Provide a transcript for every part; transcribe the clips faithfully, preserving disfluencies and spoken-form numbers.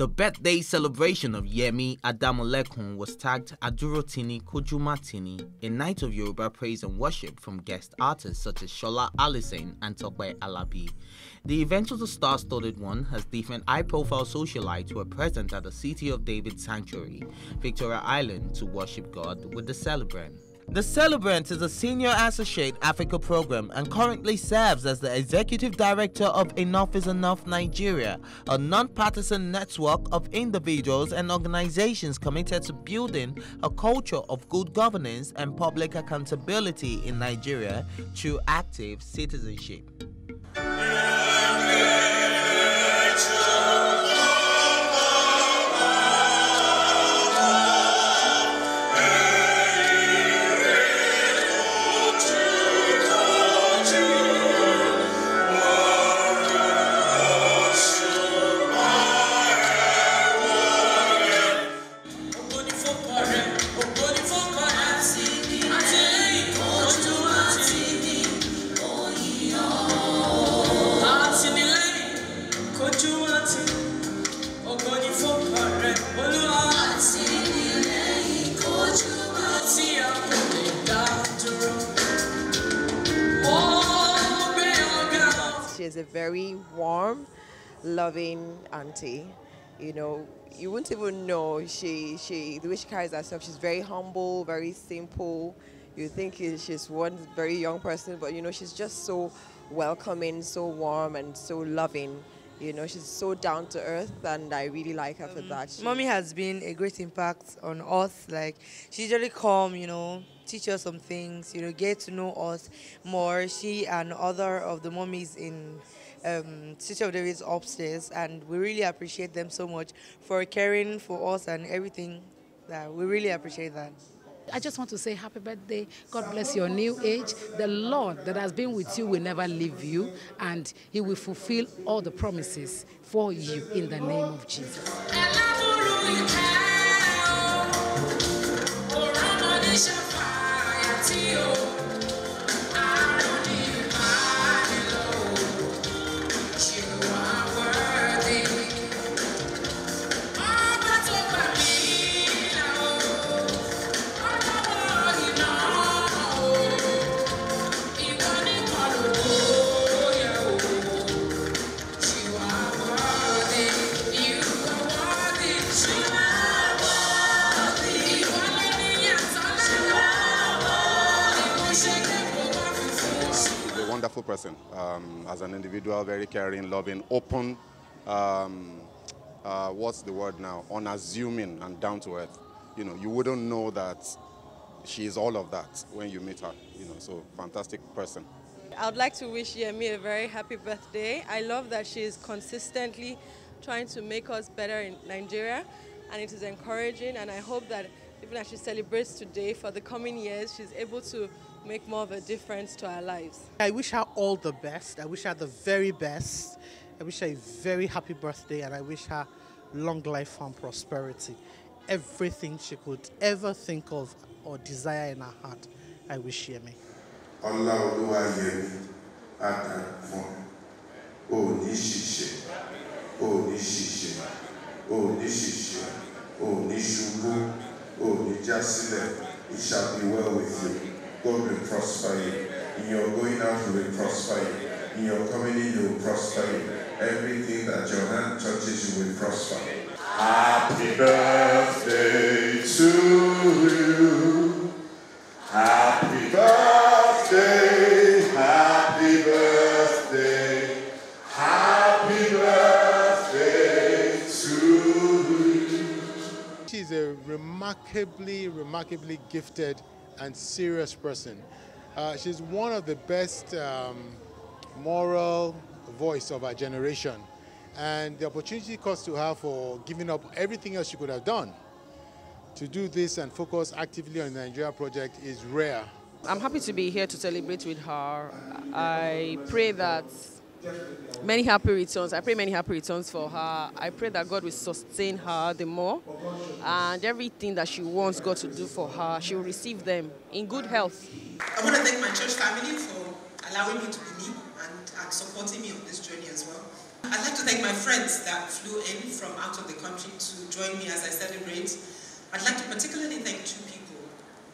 The birthday celebration of Yemi Adamolekun was tagged Aduro ti no koju ma ti ni, a night of Yoruba praise and worship from guest artists such as Shola Allyson and Tope Alabi. The event was a star-studded one as different high-profile socialites were present at the City of David Sanctuary, Victoria Island, to worship God with the celebrant. The celebrant is a senior associate Africa program and currently serves as the executive director of Enough is Enough Nigeria, a non-partisan network of individuals and organizations committed to building a culture of good governance and public accountability in Nigeria through active citizenship. She is a very warm, loving auntie. You know, you wouldn't even know she she the way she carries herself. She's very humble, very simple. You think she's one very young person, but you know, she's just so welcoming, so warm, and so loving. You know, she's so down to earth, and I really like her for that. She Mommy has been a great impact on us. Like, she's really calm, you know, teach us some things, you know, get to know us more. She and other of the mommies in um, City of David's upstairs, and we really appreciate them so much for caring for us and everything. Yeah, we really appreciate that. I just want to say happy birthday. God bless your new age. The Lord that has been with you will never leave you, and He will fulfill all the promises for you in the name of Jesus. Wonderful person, um, as an individual, very caring, loving, open, um, uh, what's the word now, unassuming and down to earth. You know, you wouldn't know that she is all of that when you meet her, you know, so fantastic person. I would like to wish Yemi a very happy birthday. I love that she is consistently trying to make us better in Nigeria, and it is encouraging, and I hope that even as she celebrates today, for the coming years, she's able to make more of a difference to our lives. I wish her all the best. I wish her the very best. I wish her a very happy birthday, and I wish her long life and prosperity. Everything she could ever think of or desire in her heart, I wish Yemi. Oh, Oh, you just live. It shall be well with you. God will prosper you. In your going out, He will prosper you. In your coming in, He will prosper you. Everything that your hand touches, you will prosper. Happy birthday to you. Happy birthday. Happy birthday. Happy birthday to you. She's a remarkably, remarkably gifted and serious person. Uh, she's one of the best um, moral voice of our generation, and the opportunity cost to her for giving up everything else she could have done to do this and focus actively on the Nigeria project is rare. I'm happy to be here to celebrate with her. I pray that Many happy returns. I pray many happy returns for her. I pray that God will sustain her the more, and everything that she wants God to do for her, she will receive them in good health. I want to thank my church family for allowing me to be me and supporting me on this journey as well. I'd like to thank my friends that flew in from out of the country to join me as I celebrate. I'd like to particularly thank two people,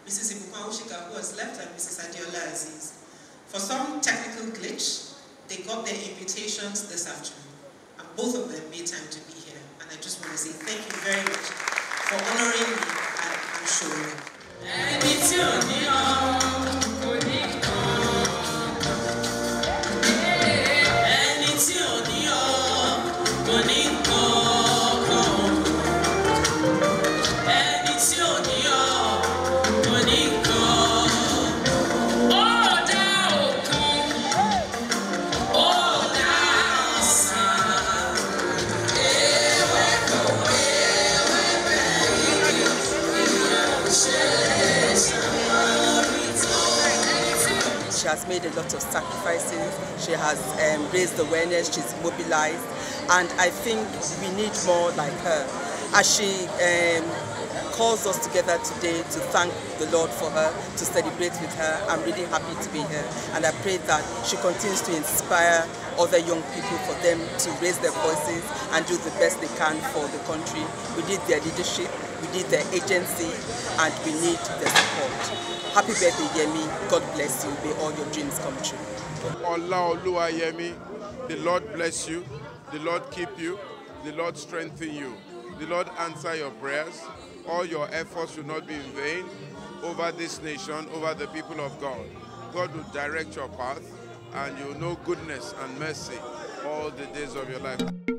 Missus Ibukwaushika, who has left, and Missus Adeola Aziz. For some technical glitch, they got their invitations this afternoon, and both of them made time to be here. And I just want to say thank you very much for honoring me and, and showing up. And it's your dear, she has made a lot of sacrifices, she has um, raised awareness, she's mobilized, and I think we need more like her. As she um, calls us together today to thank the Lord for her, to celebrate with her, I'm really happy to be here. And I pray that she continues to inspire other young people, for them to raise their voices and do the best they can for the country. We need their leadership, we need their agency, and we need their support. Happy birthday, Yemi. God bless you. May all your dreams come true. Allah Olua Yemi, the Lord bless you, the Lord keep you, the Lord strengthen you, the Lord answer your prayers. All your efforts will not be in vain over this nation, over the people of God. God will direct your path, and you will know goodness and mercy all the days of your life.